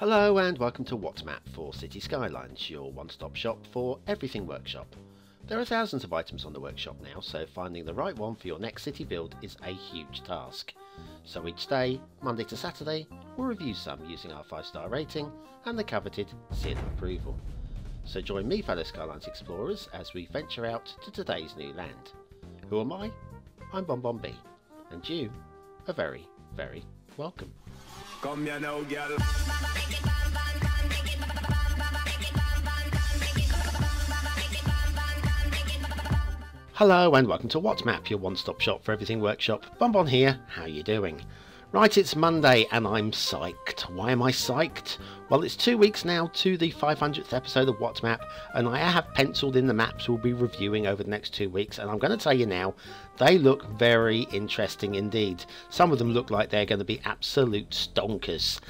Hello and welcome to What Map for City Skylines, your one-stop shop for everything workshop. There are thousands of items on the workshop now, so finding the right one for your next city build is a huge task. So each day, Monday to Saturday, we'll review some using our 5-star rating and the coveted seal of approval. So join me, fellow Skylines explorers, as we venture out to today's new land. Who am I? I'm BonBonB, and you are very, very welcome. Come here now, girl. Hello and welcome to What Map, your one-stop shop for everything workshop. BonBon here, how you doing? Right, it's Monday and I'm psyched. Why am I psyched? Well, it's 2 weeks now to the 500th episode of What Map, and I have penciled in the maps we'll be reviewing over the next 2 weeks, and I'm going to tell you now, they look very interesting indeed. Some of them look like they're going to be absolute stonkers.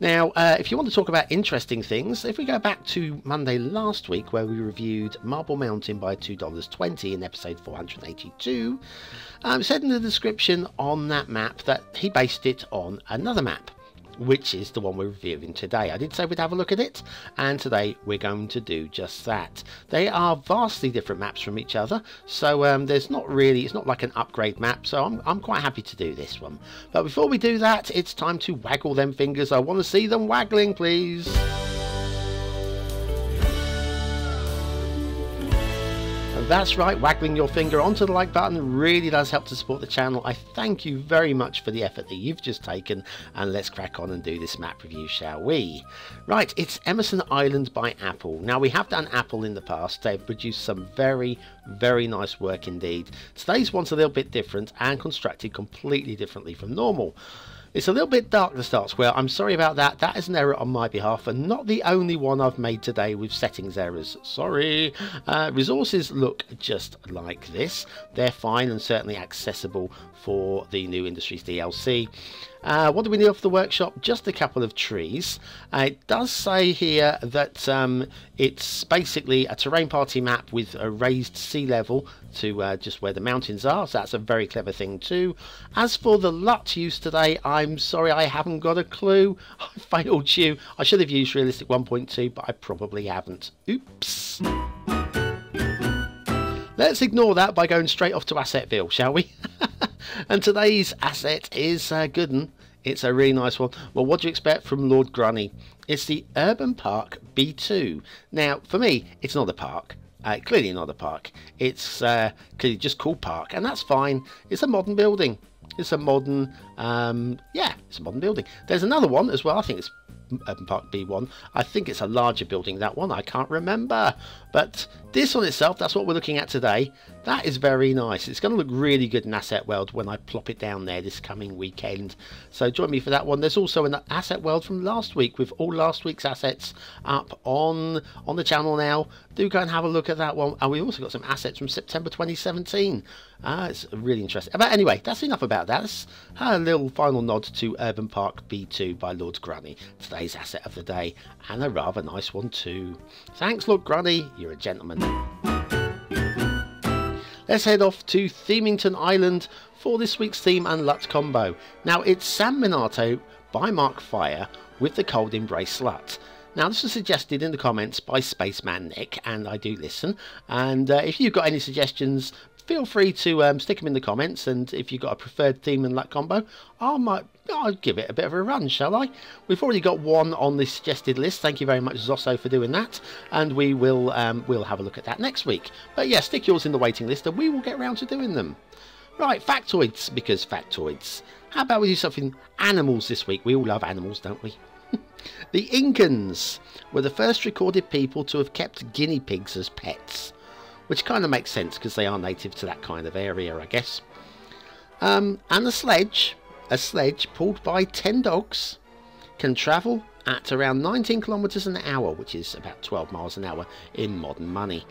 Now, if you want to talk about interesting things, if we go back to Monday last week where we reviewed Marble Mountain by $2.20 in episode 482, said in the description on that map that he based it on another map, which is the one we're reviewing today. I did say we'd have a look at it, and today we're going to do just that. They are vastly different maps from each other, so there's not really, it's not like an upgrade map, so I'm quite happy to do this one. But before we do that, it's time to waggle them fingers. I want to see them waggling, please. That's right, waggling your finger onto the like button really does help to support the channel. I thank you very much for the effort that you've just taken, and let's crack on and do this map review, shall we? Right, it's Emerson Island by Apple. Now, we have done Apple in the past. They've produced some very, very nice work indeed. Today's one's a little bit different and constructed completely differently from normal. It's a little bit dark to start square. I'm sorry about that. That is an error on my behalf, and not the only one I've made today with settings errors. Sorry. Resources look just like this. They're fine and certainly accessible for the New Industries DLC. What do we need off the workshop? Just a couple of trees. It does say here that it's basically a terrain party map with a raised sea level to just where the mountains are, so that's a very clever thing too. As for the LUT use today, I'm sorry, I haven't got a clue. I failed you. I should have used realistic 1.2, but I probably haven't. Oops. Let's ignore that by going straight off to Assetville, shall we? And today's asset is a good one. It's a really nice one. Well, what do you expect from Lord Grunny? It's the Urban Park B2. Now, for me, it's not a park. Clearly not a park. It's clearly just called park, and that's fine. It's a modern building. It's a modern, yeah, it's a modern building. There's another one as well. I think it's Urban Park B1. I think it's a larger building, that one. I can't remember. But this one itself, that's what we're looking at today. That is very nice. It's going to look really good in Asset World when I plop it down there this coming weekend. So join me for that one. There's also an Asset World from last week with all last week's assets up on the channel now. Do go and have a look at that one. And we've also got some assets from September 2017. It's really interesting. But anyway, that's enough about that. Let's have a little final nod to Urban Park B2 by Lord Grunny. Today asset of the day, and a rather nice one too. Thanks, Lord Grunny, you're a gentleman. Let's head off to Themington Island for this week's theme and LUT combo. Now, it's Sam Minato by Mark Fire with the Cold Embrace LUT. Now, this was suggested in the comments by Spaceman Nick, and I do listen, and if you've got any suggestions, feel free to stick them in the comments, and if you've got a preferred theme and LUT combo, I'll give it a bit of a run, shall I? We've already got one on the suggested list. Thank you very much, Zosso, for doing that, and we will we'll have a look at that next week. But yeah, stick yours in the waiting list, and we will get round to doing them. Right, factoids, because factoids. How about we do something animals this week? We all love animals, don't we? The Incans were the first recorded people to have kept guinea pigs as pets, which kind of makes sense because they are native to that kind of area, I guess. And a sledge pulled by 10 dogs can travel at around 19 kilometers an hour, which is about 12 miles an hour in modern money.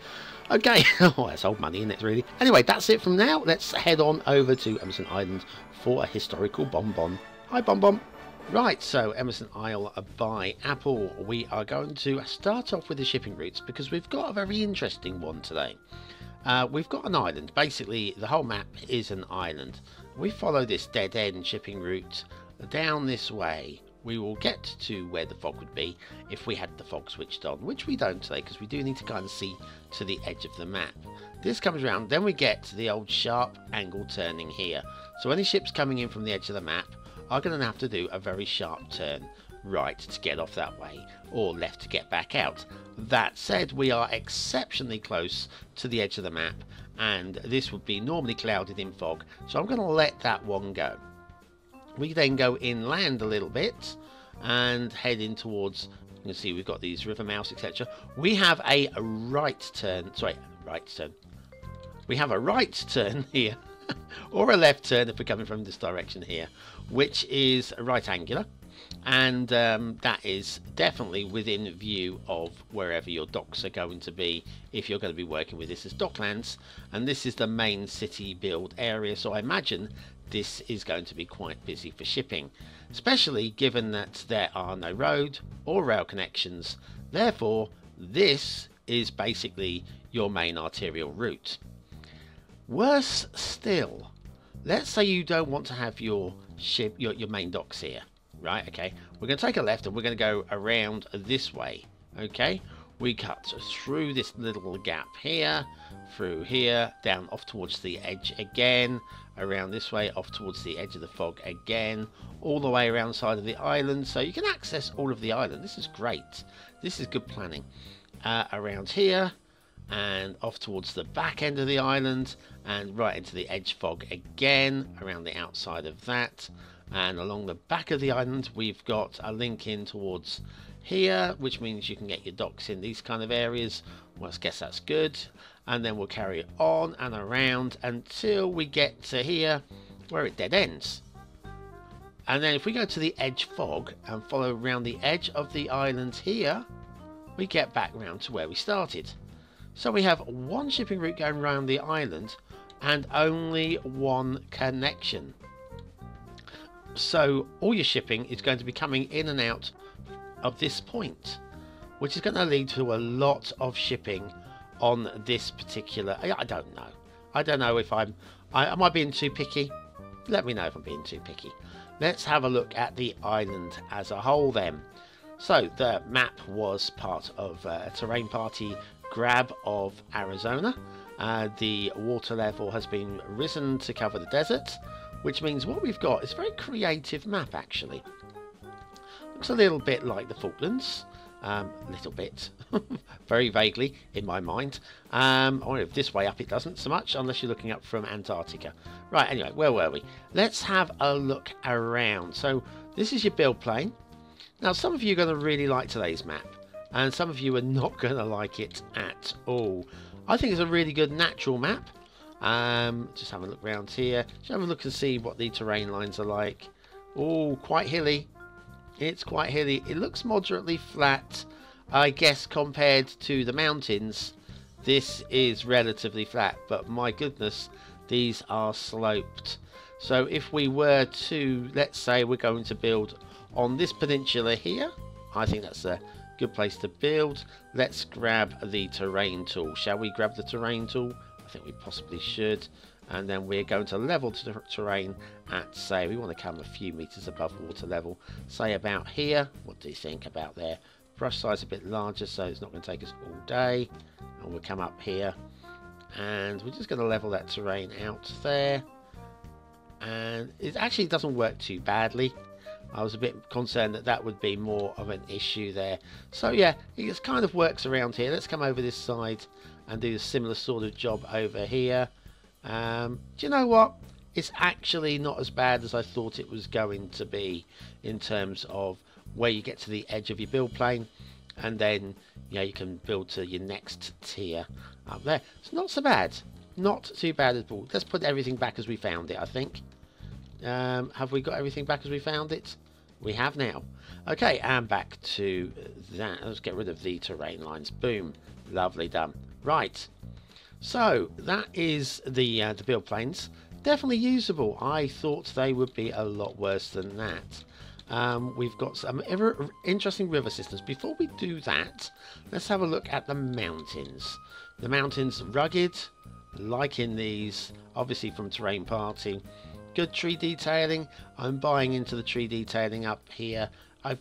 Okay, oh, that's old money, isn't it, really? Anyway, that's it from now. Let's head on over to Emerson Island for a historical BonBon. Hi, BonBon. Right, so Emerson Isle by Apple. We are going to start off with the shipping routes because we've got a very interesting one today. We've got an island. Basically, the whole map is an island. We follow this dead-end shipping route down this way we will get to where the fog would be if we had the fog switched on, which we don't today because we do need to kind of see to the edge of the map. This comes around, then we get to the old sharp angle turning here. So any ships coming in from the edge of the map are going to have to do a very sharp turn right to get off that way or left to get back out. That said, we are exceptionally close to the edge of the map and this would be normally clouded in fog, so I'm going to let that one go. We then go inland a little bit and head in towards, you can see we've got these river mouths, etc. We have a right turn, we have a right turn here or a left turn if we're coming from this direction here, which is right angular, and that is definitely within view of wherever your docks are going to be if you're going to be working with this as Docklands, and this is the main city build area, so I imagine this is going to be quite busy for shipping, especially given that there are no road or rail connections. Therefore, this is basically your main arterial route. Worse still, let's say you don't want to have your ship, your main docks here, right? Okay, we're going to take a left and we're going to go around this way. Okay, we cut through this little gap here, through here, down off towards the edge again, around this way, off towards the edge of the fog again, all the way around the side of the island, so you can access all of the island. This is great. This is good planning. Around here and off towards the back end of the island and right into the edge fog again, around the outside of that, and along the back of the island we've got a link in towards here, which means you can get your docks in these kind of areas. Well, I guess that's good, and then we'll carry on and around until we get to here where it dead ends, and then if we go to the edge fog and follow around the edge of the island here, we get back round to where we started. So we have one shipping route going around the island and only one connection, so all your shipping is going to be coming in and out of this point, which is going to lead to a lot of shipping on this particular. I don't know if am I being too picky? Let me know if I'm being too picky. Let's have a look at the island as a whole then. So the map was part of a Terrain Party grab of Arizona. The water level has been risen to cover the desert, which means what we've got is a very creative map actually. Looks a little bit like the Falklands, a little bit, very vaguely in my mind, or if this way up it doesn't so much unless you're looking up from Antarctica. Right, anyway, where were we? Let's have a look around. So this is your build plane. Now some of you are going to really like today's map and some of you are not going to like it at all. I think it's a really good natural map. Just have a look around here, just have a look and see what the terrain lines are like. Oh, quite hilly. It's quite hilly. It looks moderately flat. I guess compared to the mountains, this is relatively flat. But my goodness, these are sloped. So if we were to, let's say we're going to build on this peninsula here, I think that's a good place to build. Let's grab the terrain tool. Shall we grab the terrain tool? I think we possibly should. And then we're going to level to the terrain at, say, we want to come a few meters above water level, say about here. What do you think about there? Brush size a bit larger so it's not going to take us all day, and we'll come up here and we're just going to level that terrain out there, and it actually doesn't work too badly. I was a bit concerned that that would be more of an issue there, so yeah, it just kind of works around here. Let's come over this side and do a similar sort of job over here. Do you know what, it's actually not as bad as I thought it was going to be in terms of where you get to the edge of your build plane and then, you know, you can build to your next tier up there. It's not so bad, not too bad at all. Let's put everything back as we found it, I think. Have we got everything back as we found it? We have now. Okay, and back to that. Let's get rid of the terrain lines. Boom, lovely done. Right, so that is the build planes. Definitely usable. I thought they would be a lot worse than that. We've got some interesting river systems. Before we do that, let's have a look at the mountains. The mountains, rugged, like in these, obviously from Terrain Party. Good tree detailing. I'm buying into the tree detailing up here I've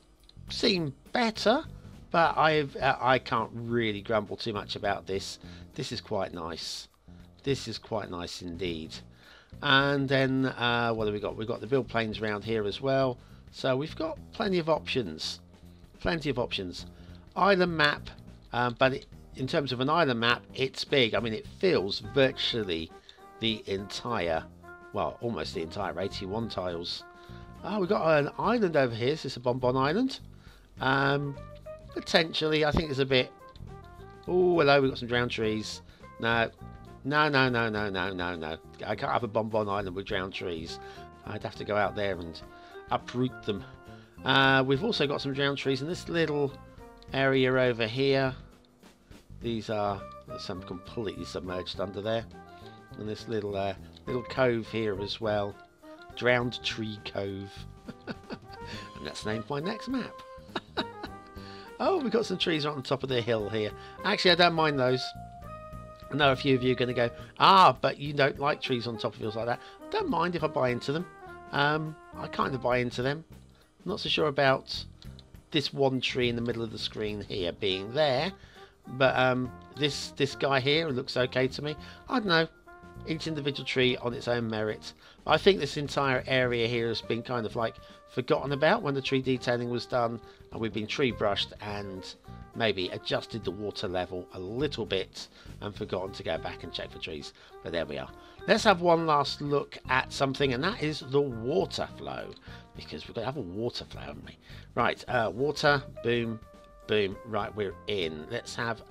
seen better, but I can't really grumble too much about this. This is quite nice. This is quite nice indeed. And then what have we got? We've got the build planes around here as well. So we've got plenty of options. Plenty of options. Island map, but in terms of an island map, it's big. I mean, it fills virtually the entire, well, almost the entire 81 tiles. We've got an island over here. Is this a Bonbon Island? Potentially, I think it's a bit... Oh, hello, we've got some drowned trees. No, no, no, no, no, no, no, no. I can't have a Bonbon Island with drowned trees. I'd have to go out there and uproot them. We've also got some drowned trees in this little area over here. These are some completely submerged under there. And this little little cove here as well. Drowned Tree Cove. And that's named my next map. Oh, we've got some trees right on top of the hill here. Actually, I don't mind those. I know a few of you are going to go, ah, but you don't like trees on top of hills like that. I don't mind if I buy into them. I kind of buy into them. I'm not so sure about this one tree in the middle of the screen here being there. But this guy here looks okay to me. I don't know. Each individual tree on its own merit. I think this entire area here has been kind of like forgotten about when the tree detailing was done, and we've been tree brushed and maybe adjusted the water level a little bit and forgotten to go back and check for trees. But there we are. Let's have one last look at something, and that is the water flow, because we've got to have a water flow, haven't we? Right, water, boom, boom. Right, we're in. Let's have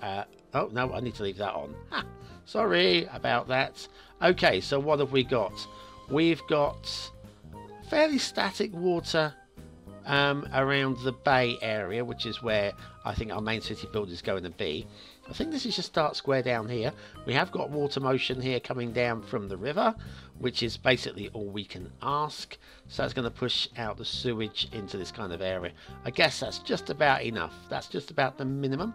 oh no, I need to leave that on. Ha, sorry about that. Okay, so what have we got? We've got fairly static water around the bay area, which is where I think our main city build is going to be. I think this is just start square down here. We have got water motion here coming down from the river, which is basically all we can ask. So that's going to push out the sewage into this kind of area. I guess that's just about enough. That's just about the minimum.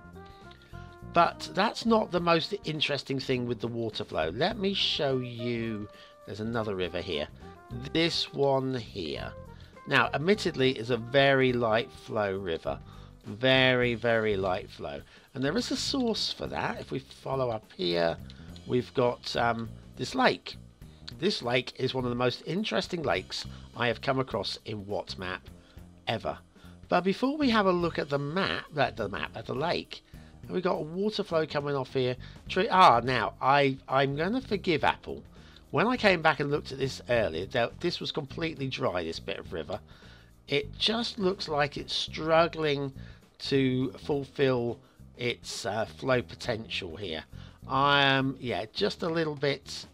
But that's not the most interesting thing with the water flow. Let me show you. There's another river here. This one here. Now, admittedly, is a very light flow river. Very, very light flow. And there is a source for that. If we follow up here, we've got this lake. This lake is one of the most interesting lakes I have come across in What Map ever. But before we have a look at the map, at the lake, we've got a water flow coming off here. Now, I'm going to forgive Apple. When I came back and looked at this earlier, this was completely dry, this bit of river. It just looks like it's struggling to fulfill its flow potential here. Yeah, just a little bit.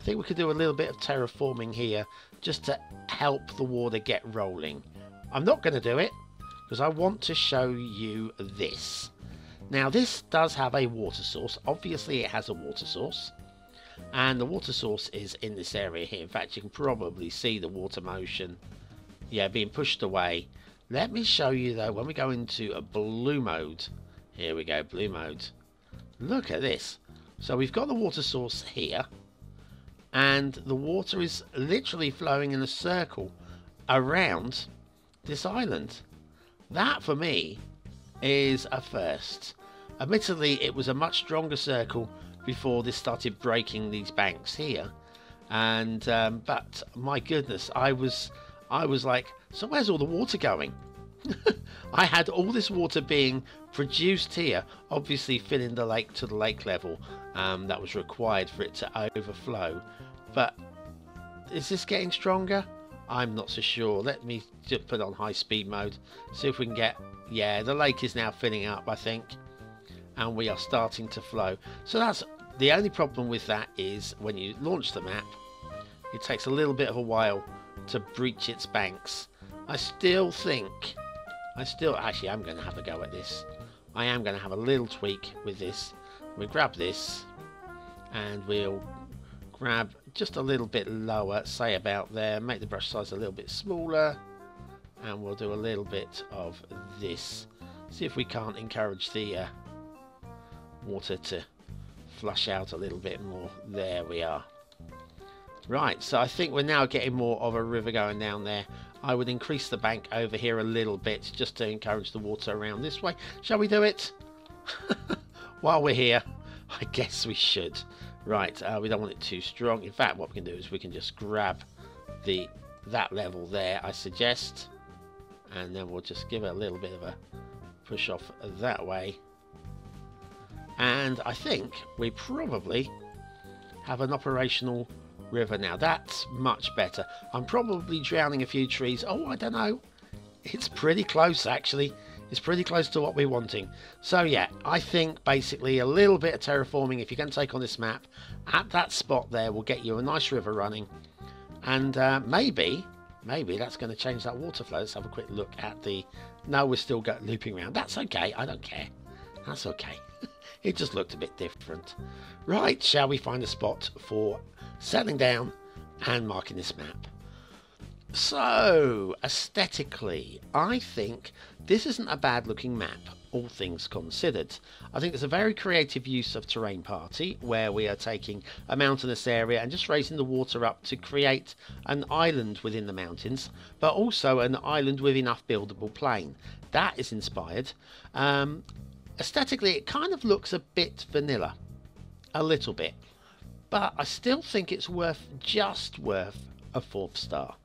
I think we could do a little bit of terraforming here just to help the water get rolling. I'm not going to do it because I want to show you this. Now, this does have a water source. Obviously, it has a water source. And the water source is in this area here. In fact, you can probably see the water motion, yeah, being pushed away. Let me show you, though, when we go into a blue mode. Here we go, blue mode. Look at this. So we've got the water source here, and the water is literally flowing in a circle around this island. That, for me, is a first. Admittedly, it was a much stronger circle before this started breaking these banks here, and but my goodness, I was like, so where's all the water going? I had all this water being produced here, obviously filling the lake to the lake level that was required for it to overflow. But is this getting stronger? I'm not so sure. Let me just put on high speed mode, see if we can get, yeah, the lake is now filling up, I think, and we are starting to flow. So that's the only problem with that, is when you launch the map, it takes a little bit of a while to breach its banks. Actually, I'm going to have a go at this. I am going to have a little tweak with this. We'll grab this, and we'll grab just a little bit lower, say about there, make the brush size a little bit smaller, and we'll do a little bit of this. See if we can't encourage the water to flush out a little bit more. There we are. Right, so I think we're now getting more of a river going down there. I would increase the bank over here a little bit just to encourage the water around this way. Shall we do it? While we're here, I guess we should. Right, we don't want it too strong. In fact, what we can do is we can just grab that level there, I suggest. And then we'll just give it a little bit of a push off that way. And I think we probably have an operational river now. That's much better. I'm probably drowning a few trees. Oh, I don't know. It's pretty close, actually. It's pretty close to what we're wanting. So yeah, I think basically a little bit of terraforming, if you can take on this map, at that spot there will get you a nice river running. And maybe that's going to change that water flow. Let's have a quick look at the... No, we're still looping around. That's okay. I don't care. That's okay. It just looked a bit different. Right, shall we find a spot for settling down and marking this map? So, aesthetically, I think this isn't a bad looking map, all things considered. I think there's a very creative use of Terrain Party, where we are taking a mountainous area and just raising the water up to create an island within the mountains, but also an island with enough buildable plain. That is inspired. Aesthetically, it kind of looks a bit vanilla, a little bit, but I still think it's just worth a 4-star.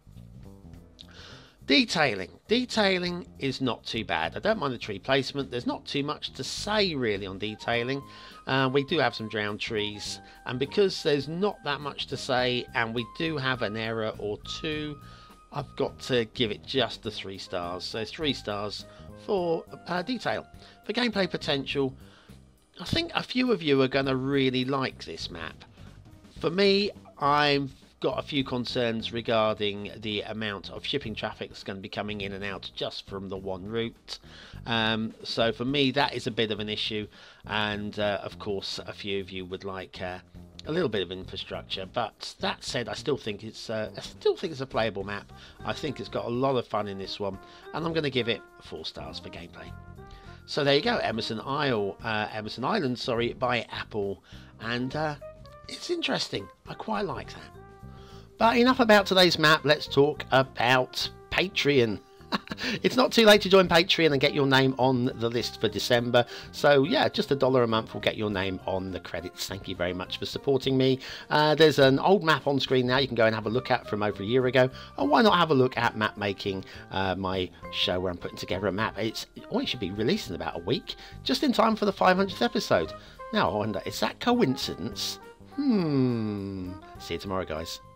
Detailing is not too bad. I don't mind the tree placement. There's not too much to say really on detailing. We do have some drowned trees, and because there's not that much to say and we do have an error or two, I've got to give it just the 3 stars. So 3 stars for detail. For gameplay potential, I think a few of you are going to really like this map. For me, I've got a few concerns regarding the amount of shipping traffic that's going to be coming in and out just from the one route. So for me, that is a bit of an issue. And of course, a few of you would like a little bit of infrastructure, but that said, I still think it's a playable map. I think it's got a lot of fun in this one, and I'm going to give it 4 stars for gameplay. So there you go, Emerson Island, sorry, by Apple, and it's interesting. I quite like that. But enough about today's map. Let's talk about Patreon. It's not too late to join Patreon and get your name on the list for December. So yeah, just $1 a month will get your name on the credits. Thank you very much for supporting me. There's an old map on screen now you can go and have a look at from over a year ago. And why not have a look at map making, my show where I'm putting together a map. It should be released in about a week, just in time for the 500th episode. Now I wonder, is that coincidence? See you tomorrow, guys.